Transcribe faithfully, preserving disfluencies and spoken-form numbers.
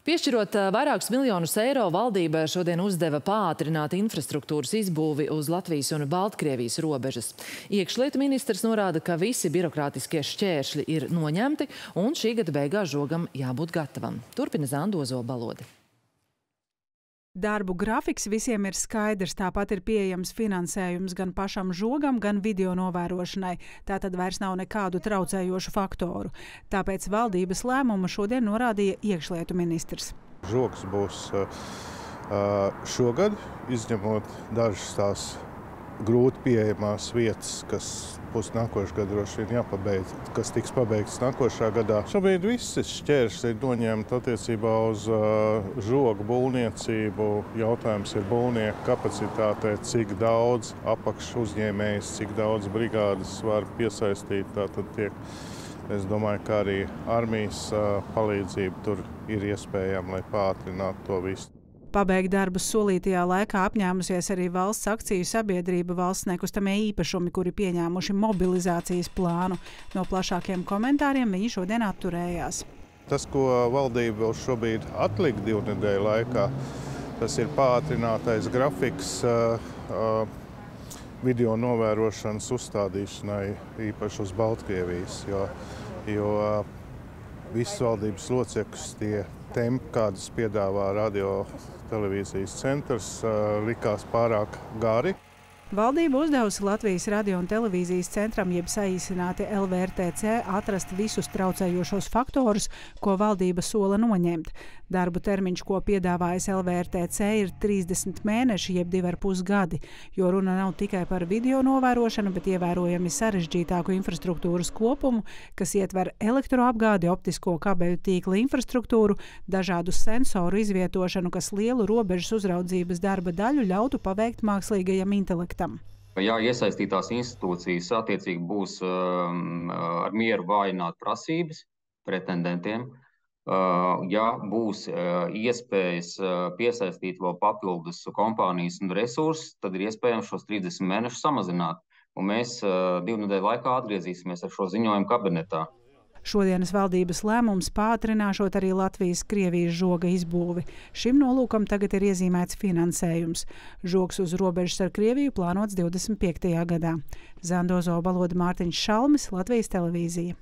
Piešķirot vairākus miljonus eiro, valdība šodien uzdeva pātrināt infrastruktūras izbūvi uz Latvijas un Baltkrievijas robežas. Iekšlietu ministrs norāda, ka visi birokrātiskie šķēršļi ir noņemti un šī gada beigās žogam jābūt gatavam. Turpina Zanda Ozola-Balode. Darbu grafiks visiem ir skaidrs, tāpat ir pieejams finansējums gan pašam žogam, gan video novērošanai. Tā tad vairs nav nekādu traucējošu faktoru. Tāpēc valdības lēmumu šodien norādīja iekšlietu ministrs. Žogs būs šogad, izņemot dažas tās grūti pieejamās vietas, kas būs nākošajā gadā droši vien jāpabeidz, kas tiks pabeigts nākošajā gadā. Šobrīd visi šķēršļi ir noņemti attiecībā uz uh, žogu būvniecību. Jautājums ir būvnieku kapacitātei, cik daudz apakšu uzņēmējs, cik daudz brigādes var piesaistīt. Tātad tiek, es domāju, ka arī armijas uh, palīdzība tur ir iespējama, lai pātrinātu to visu. Pabeigt darbus solītajā laikā apņēmusies arī valsts akciju sabiedrība Valsts nekustamie īpašumi, kuri pieņēmuši mobilizācijas plānu. No plašākiem komentāriem viņi šodien atturējās. Tas, ko valdība vēl šobrīd atlika divu nedēļu laikā, tas ir pātrinātais grafiks video novērošanas uzstādīšanai īpaši uz Baltkrievijas, jo, jo visus valdības locekļus tie tempi, kādus piedāvā radio televīzijas centrs, likās pārāk gari. Valdība uzdevusi Latvijas radio un televīzijas centram, jeb saīsināti L V R T C, atrast visus traucējošos faktorus, ko valdība sola noņemt. Darbu termiņš, ko piedāvājas L V R T C, ir trīsdesmit mēneši, jeb divi ar pus gadi, jo runa nav tikai par video novērošanu, bet ievērojami sarežģītāku infrastruktūras kopumu, kas ietver elektroapgādi, optisko kabeļu tīkla infrastruktūru, dažādu sensoru izvietošanu, kas lielu robežas uzraudzības darba daļu ļautu paveikt mākslīgajam intelektam. Jā, iesaistītās institūcijas attiecīgi būs um, ar mieru vājināt prasības pretendentiem. Uh, jā, būs uh, iespējas uh, piesaistīt vēl papildus kompānijas un resursus, tad ir iespējams šos trīsdesmit mēnešus samazināt. Un mēs uh, divu nedēļu laikā atgriezīsimies ar šo ziņojumu kabinetā. Šodienas valdības lēmums pātrināšot arī Latvijas-Krievijas žoga izbūvi. Šim nolūkam tagad ir iezīmēts finansējums. Žogs uz robežas ar Krieviju plānots divdesmit piektajā gadā. Zanda Ozola-Balode, Mārtiņš Šalmis, Latvijas televīzija.